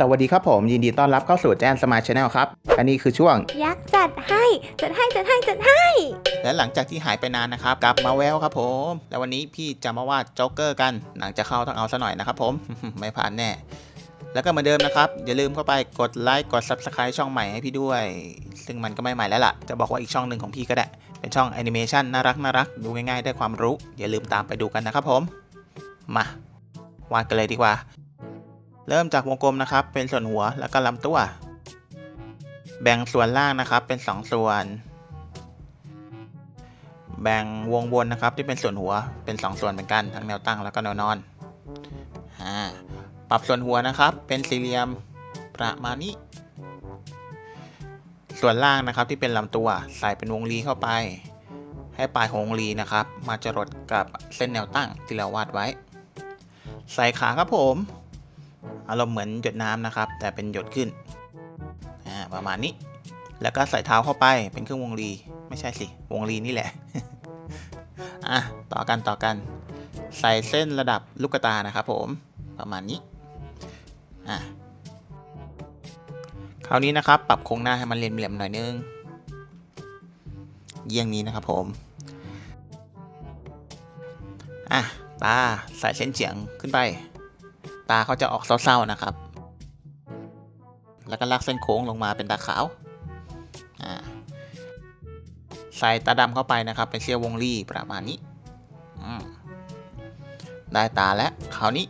สวัสดีครับผมยินดีต้อนรับเข้าสู่แจนสมาร์ทชาแนลครับอันนี้คือช่วงยักษ์จัดให้และหลังจากที่หายไปนานนะครับกลับมาแววครับผมแล้ววันนี้พี่จะมาวาดโจ๊กเกอร์กันหนังจะเข้าต้องเอาซะหน่อยนะครับผม ไม่ผ่านแน่แล้วก็เหมือนเดิมนะครับอย่าลืมเข้าไปกดไลค์กด Subscribe ช่องใหม่ให้พี่ด้วยซึ่งมันก็ไม่ใหม่แล้วล่ะจะบอกว่าอีกช่องหนึ่งของพี่ก็ได้เป็นช่องแอนิเมชันน่ารักดูง่ายๆได้ความรู้อย่าลืมตามไปดูกันนะครับผมมาวาดกันเลยดีกว่าเริ่มจากวงกลมนะครับเป็นส่วนหัวแล้วก็ลำตัวแบ่งส่วนล่างนะครับเป็น2ส่วนแบ่งวงบนนะครับที่เป็นส่วนหัวเป็น2ส่วนเหมือนกันทั้งแนวตั้งแล้วก็แนวนอนปรับส่วนหัวนะครับเป็นสี่เหลี่ยมประมาณนี้ส่วนล่างนะครับที่เป็นลำตัวใส่เป็นวงรีเข้าไปให้ปลายของวงรีนะครับมาจรดกับเส้นแนวตั้งที่เราวาดไว้ใส่ขาครับผมอารมณ์เหมือนหยดน้ำนะครับแต่เป็นหยดขึ้นประมาณนี้แล้วก็ใส่เท้าเข้าไปเป็นครึ่งวงรีไม่ใช่สิวงรีนี่แหละ ต่อกันใส่เส้นระดับลูกตานะครับผมประมาณนี้คราวนี้นะครับปรับโครงหน้าให้มันเรียนเหลี่ยมหน่อยนึงเยี่ยงนี้นะครับผมตาใส่เส้นเฉียงขึ้นไปตาเขาจะออกเศร้าๆนะครับแล้วก็ลากเส้นโค้งลงมาเป็นตาขาวใส่ตาดำเข้าไปนะครับเป็นเสี้ยววงรีประมาณนี้ได้ตาแล้วคราวนี้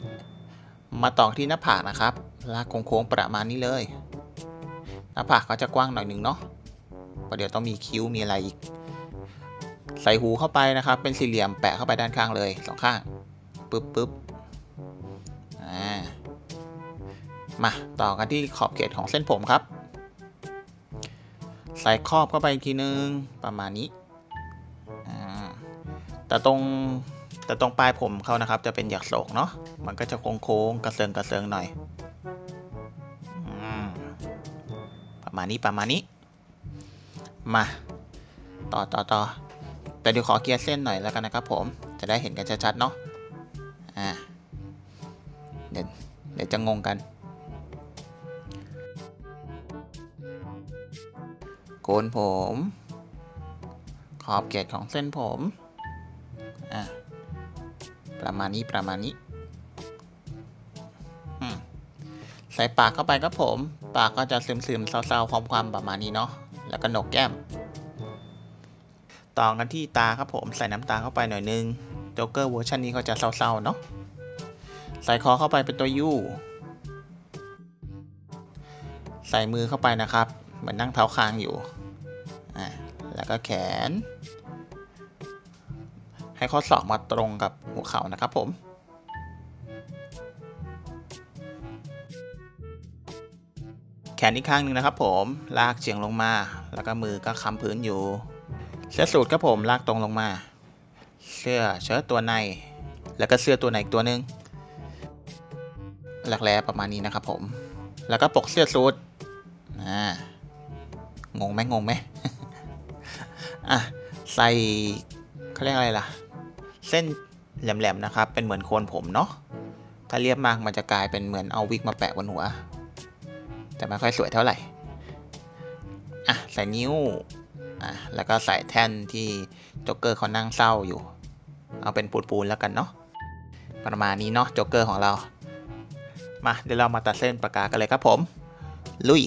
มาต่อที่หน้าผากนะครับลากโค้งๆประมาณนี้เลยหน้าผากเขาจะกว้างหน่อยหนึ่งเนาะเดี๋ยวต้องมีคิ้วมีอะไรอีกใส่หูเข้าไปนะครับเป็นสี่เหลี่ยมแปะเข้าไปด้านข้างเลยสองข้างปึ๊บมาต่อกันที่ขอบเขตของเส้นผมครับใส่ครอบเข้าไปอีกทีนึงประมาณนี้แต่ตรงปลายผมเขานะครับจะเป็นหยักโศกเนาะมันก็จะโค้งกระเซิงหน่อยประมาณนี้มาต่อแต่เดี๋ยวขอเกียร์เส้นหน่อยแล้วกันนะครับผมจะได้เห็นกันชัดๆเนาะเดี๋ยวจะงงกันโกนผมขอบเขตของเส้นผมประมาณนี้ใส่ปากเข้าไปครับผมปากก็จะซึมๆเศร้าๆความประมาณนี้เนาะแล้วก็หนกแก้มต่อกันที่ตาครับผมใส่น้ำตาเข้าไปหน่อยนึงโจ๊กเกอร์เวอร์ชันนี้ก็จะเศร้าๆเนาะใส่คอเข้าไปเป็นตัวยูใส่มือเข้าไปนะครับเหมือนนั่งเท้าคางอยู่แล้วก็แขนให้ข้อศอกมาตรงกับหัวเข่านะครับผมแขนอีกข้างหนึ่งนะครับผมลากเฉียงลงมาแล้วก็มือก็ค้ำพื้นอยู่เสื้อสูทครับผมลากตรงลงมาเสื้อเชิ้ตตัวในแล้วก็เสื้อตัวในอีกตัวนึงหลักแร้ประมาณนี้นะครับผมแล้วก็ปกเสื้อสูทงงไหม ใส่เขาเรียกอะไรล่ะเส้นแหลมๆนะครับเป็นเหมือนโคนผมเนาะถ้าเรียบมากมันจะกลายเป็นเหมือนเอาวิกมาแปะบนหัวแต่ไม่ค่อยสวยเท่าไหร่ใส่นิ้วแล้วก็ใส่แท่นที่โจ๊กเกอร์เขานั่งเศร้าอยู่เอาเป็นปูนแล้วกันเนาะประมาณนี้เนาะโจ๊กเกอร์ของเรามาเดี๋ยวเรามาตัดเส้นปากกากันเลยครับผมลุย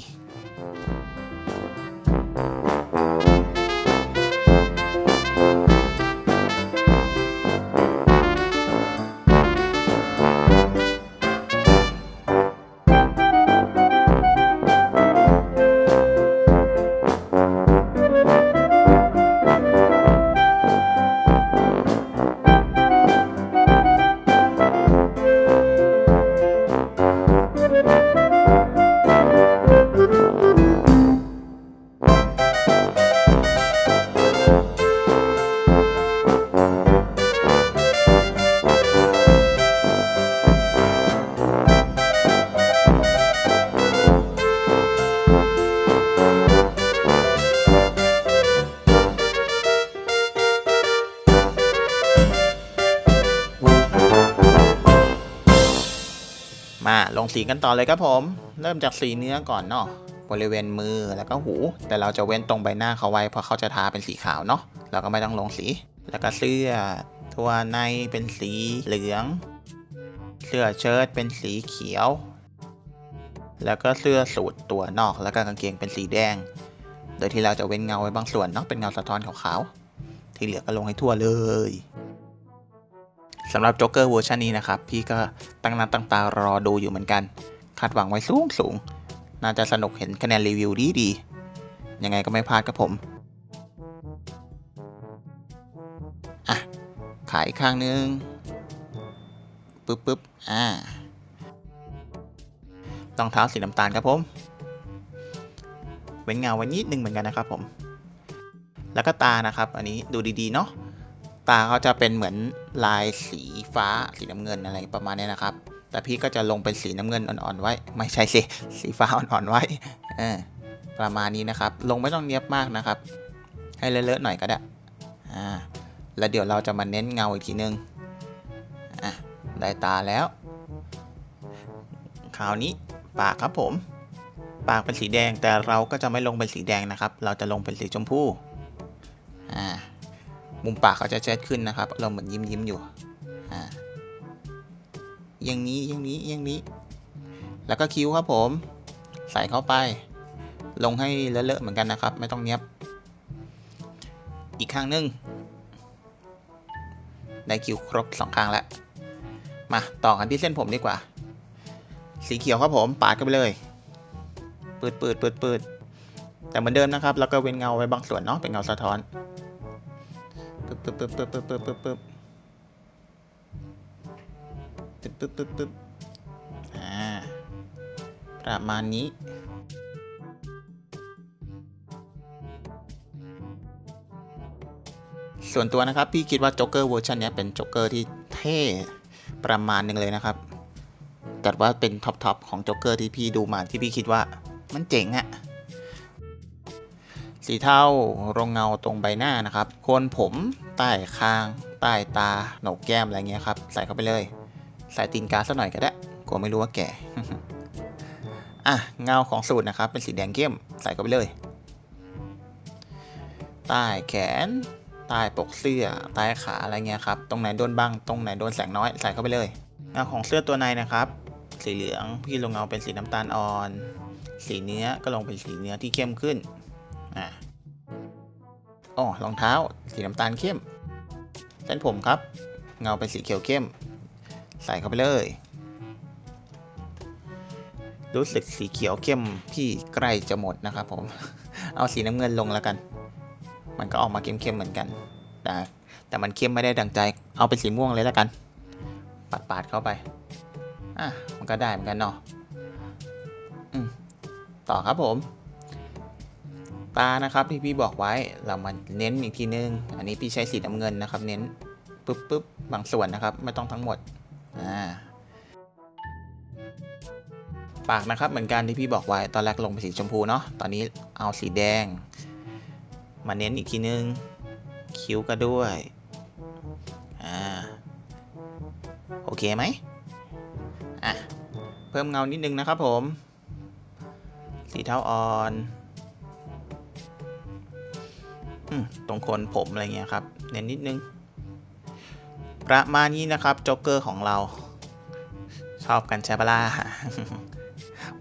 มาลงสีกันต่อเลยครับผมเริ่มจากสีเนื้อก่อนเนาะบริเวณมือแล้วก็หูแต่เราจะเว้นตรงใบหน้าเขาไว้เพราะเขาจะทาเป็นสีขาวเนาะเราก็ไม่ต้องลงสีแล้วก็เสื้อทั่วในเป็นสีเหลืองเสื้อเชิ้ตเป็นสีเขียวแล้วก็เสื้อสูทตัวนอกแล้วก็กางเกงเป็นสีแดงโดยที่เราจะเว้นเงาไว้บางส่วนเนาะเป็นเงาสะท้อนขาวๆที่เหลือก็ลงให้ทั่วเลยสำหรับโจ๊กเกอร์เวอร์ชันนี้นะครับพี่ก็ตั้งหน้าตั้งตารอดูอยู่เหมือนกันคาดหวังไว้สูงน่าจะสนุกเห็นคะแนนรีวิวดีๆยังไงก็ไม่พลาดครับผมอ่ะขายข้างนึงปึ๊บรองเท้าสีน้ำตาลครับผมเว้นเงาไว้นิดนึงเหมือนกันนะครับผมแล้วก็ตานะครับอันนี้ดูดีๆเนาะตาเขาจะเป็นเหมือนลายสีฟ้าสีน้ำเงินอะไรประมาณนี้นะครับแต่พี่ก็จะลงเป็นสีน้ำเงินอ่อนๆไว้ไม่ใช่สิสีฟ้าอ่อนๆไว้ประมาณนี้นะครับลงไม่ต้องเนียบมากนะครับให้เลอะๆหน่อยก็ได้แล้วเดี๋ยวเราจะมาเน้นเงาอีกทีนึงได้ตาแล้วคราวนี้ปากครับผมปากเป็นสีแดงแต่เราก็จะไม่ลงเป็นสีแดงนะครับเราจะลงเป็นสีชมพูมุมปากเขาจะชัดขึ้นนะครับเราเหมือนยิ้มอยู่อย่างนี้แล้วก็คิ้วครับผมใส่เข้าไปลงให้เลอะๆเหมือนกันนะครับไม่ต้องเนียบอีกข้างนึงได้คิ้วครบ2ข้างแล้วมาต่อกันที่เส้นผมดีกว่าสีเขียวครับผมปาดกันไปเลยปืดแต่เหมือนเดิมนะครับแล้วก็เว้นเงาไว้บางส่วนเนาะเป็นเงาสะท้อนปึ๊บประมาณนี้ส่วนตัวนะครับพี่คิดว่าโจ๊กเกอร์เวอร์ชันนี้เป็นโจ๊กเกอร์ที่เท่ประมาณนึงเลยนะครับแต่ว่าเป็นท็อปของโจ๊กเกอร์ที่พี่ดูมาที่พี่คิดว่ามันเจ๋งอะสีเทารงเงาตรงใบหน้านะครับโคนผมใต้คางใต้ตาโหนกแก้มอะไรเงี้ยครับใส่เข้าไปเลยใส่ตีนกาซะหน่อยก็ได้กลัวไม่รู้ว่าแก่เงาของสูตรนะครับเป็นสีแดงเข้มใส่เข้าไปเลยใต้แขนใต้ปกเสื้อใต้ขาอะไรเงี้ยครับตรงไหนโดนบ้างตรงไหนโดนแสงน้อยใส่เข้าไปเลยเงาของเสื้อตัวในนะครับสีเหลืองพี่ลงเงาเป็นสีน้ำตาลอ่อนสีเนื้อก็ลงเป็นสีเนื้อที่เข้มขึ้นรองเท้าสีน้ำตาลเข้มเส้นผมครับเงาเป็นสีเขียวเข้มใส่เข้าไปเลยรู้สึกสีเขียวเข้มพี่ใกล้จะหมดนะครับผมเอาสีน้ำเงินลงแล้วกันมันก็ออกมาเข้มๆเหมือนกันแต่มันเข้มไม่ได้ดังใจเอาเป็นสีม่วงเลยแล้วกันปาดเข้าไปมันก็ได้เหมือนกันเนาะต่อครับผมตานะครับที่พี่บอกไว้เรามาเน้นอีกทีนึงอันนี้พี่ใช้สีน้ำเงินนะครับเน้นปึ๊บๆบางส่วนนะครับไม่ต้องทั้งหมดปากนะครับเหมือนกันที่พี่บอกไว้ตอนแรกลงเป็นสีชมพูเนาะตอนนี้เอาสีแดงมาเน้นอีกทีนึงคิ้วก็ด้วยโอเคไหมเพิ่มเงานิดนึงนะครับผมสีเทาอ่อนตรงโคนผมอะไรเงี้ยครับเน้นนิดนึงประมาณนี้นะครับโจ๊กเกอร์ของเราชอบกันใช่ปะล่ะ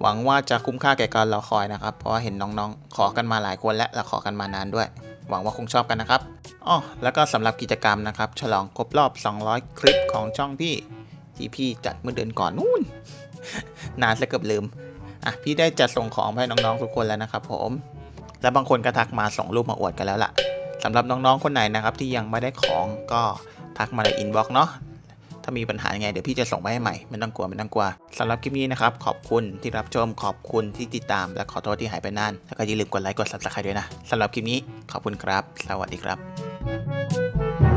หวังว่าจะคุ้มค่าแก่การรอคอยนะครับเพราะว่าเห็นน้องๆขอกันมาหลายคนและขอกันมานานด้วยหวังว่าคงชอบกันนะครับแล้วก็สำหรับกิจกรรมนะครับฉลองครบรอบ200คลิปของช่องพี่ที่พี่จัดเมื่อเดือนก่อนนู่น นานซะเกือบลืมพี่ได้จัดส่งของให้น้องๆทุกคนแล้วนะครับผมและบางคนก็ทักมาส่งรูปมาอวดกันแล้วล่ะสำหรับน้องๆคนไหนนะครับที่ยังไม่ได้ของก็ทักมาในอินบ็อกซ์เนาะถ้ามีปัญหาไงเดี๋ยวพี่จะส่งไปให้ใหม่ไม่ต้องกลัวสำหรับคลิปนี้นะครับขอบคุณที่รับชมขอบคุณที่ติดตามและขอโทษที่หายไปนานแล้วก็อย่าลืมกดไลค์กด Subscribe ด้วยนะสำหรับคลิปนี้ขอบคุณครับสวัสดีครับ